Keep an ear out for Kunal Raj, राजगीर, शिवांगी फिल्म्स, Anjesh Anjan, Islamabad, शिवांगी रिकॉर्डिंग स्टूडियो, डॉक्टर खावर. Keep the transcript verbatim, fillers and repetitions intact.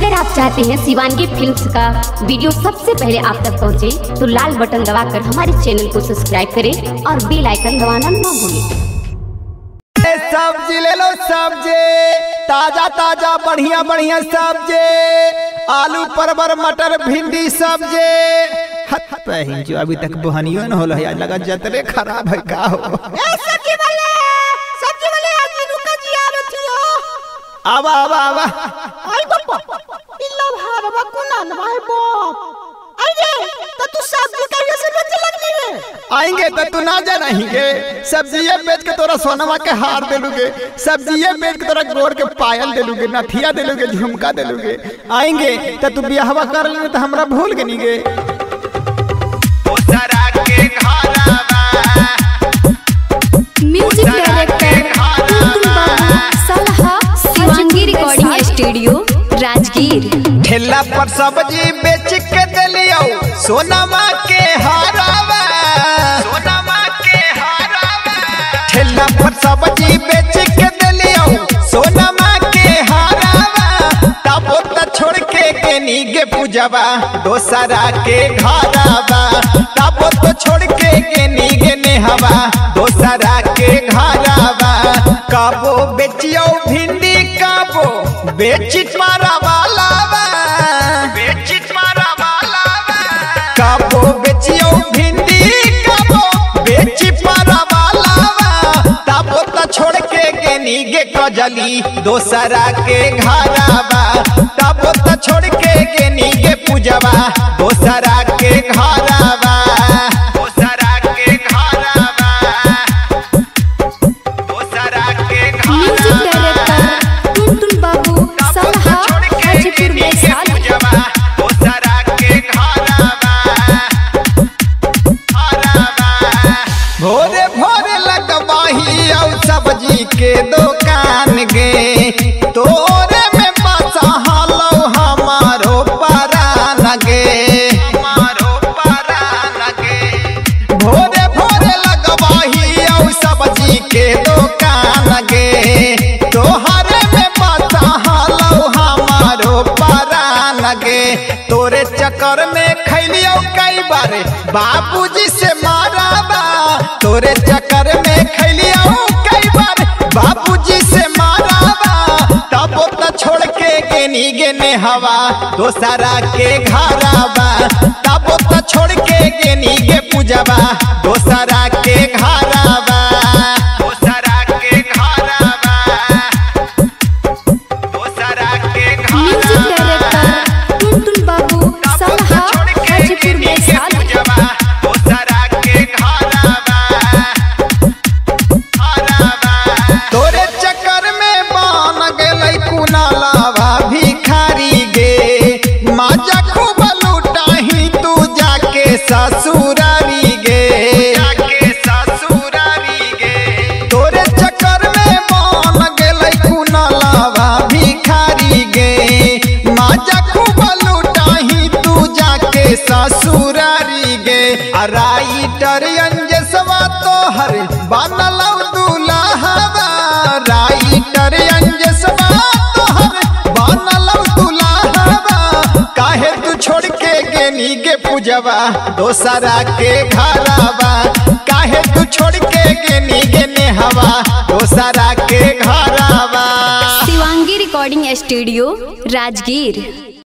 अगर आप चाहते हैं शिवांगी फिल्म्स का वीडियो सबसे पहले आप तक पहुंचे, तो लाल बटन दबाकर हमारे चैनल को सब्सक्राइब करें और बेल आइकन दबाना ना भूलें। सब्जी ले लो, सब्जी ताजा ताजा बढ़िया बढ़िया सब्जी, आलू परवर मटर भिंडी सब्जी। पहन जो अभी तक बहनियों न होल है, लगा जतरे खराब है का हो। ए सब्जी वाले, सब्जी वाले आदमी रुका जी आ रही हो। आवा आवा आवा आई बाप, पिल्ला भारवा कोना नवाए बाप। अरे तो तू सब्जी का जैसे बच्चे लगने में आएंगे तो तू ना जानेंगे। सब्जीया बेच के तोरा सोनवा के हार देलूगे, सब्जीया बेच के तोरा गोड़ के पायल देलूगे, नथिया देलूगे, झुमका देलूगे। आएंगे तो तू बियाहवा कर लेने तो हमरा भूल गनी गे। म्यूजिक डायरेक्टर सलहा, शिवांगी रिकॉर्डिंग स्टूडियो राजगीर। ठेला पर सब्जी बेच के देलियो सोनवा के हारवा, सोनवा के हारवा। ठेला पर सब्जी बेच के देलियो सोनवा के हारवा। तब तो छोड़ के केनी गे पूजवा दोसरा के घरवा, तब तो छोड़ के केनी गे नेहवा दोसरा के घरवा। काबो बेचियो भिंडी, काबो बेची मारा वालावा, बेची मारा वालावा। काबो बेचियो भिंडी, काबो बेची मारा वालावा। तब तो छोड़ के केनी गे कजली दोसरा के घरवा, तब तो छोड़ के केनी गे पूजवा दोसरा के घरवा। भोरे भोरे लगवाही और सब्जी के दुकान गे, तोरे में पासा हालो हमारो परान गे, हमारो परान गे। भोरे भोरे लगवाही और सब्जी के दुकान गे, तोहरे में पासा हालो हमारो परान गे। तोरे चक्कर में खैलियो कई बार बाबूजी से मारावा, तोरे चक्कर में खैलियो कई बार बाबूजी से मारावा। तब तो छोड़ के केनी गे नेहवा दोसरा के घरवा, तब तो छोड़ के केनी गे पूजवा दोसरा के घरवा, दोसरा के घरवा, दोसरा के घरवा। ससुरारी गे, जाके ससुरारी गे। तोरे चक्कर में बन गेलै कुनलवा भिखारी गे, माजा खूब लूटाही तू जाके ससुरारी गे। राइटर अंजेशवा तोहर बनलौ दुल्हावा, राइटर अंजेशवा तोहर बनलौ दुल्हावा। काहे तू छोड़ के केनी गे पूजवा दोसरा के घरवा, काहे तू छोड़ के केनी गे नेहवा दोसरा के घरवा। शिवांगी रिकॉर्डिंग स्टूडियो राजगीर।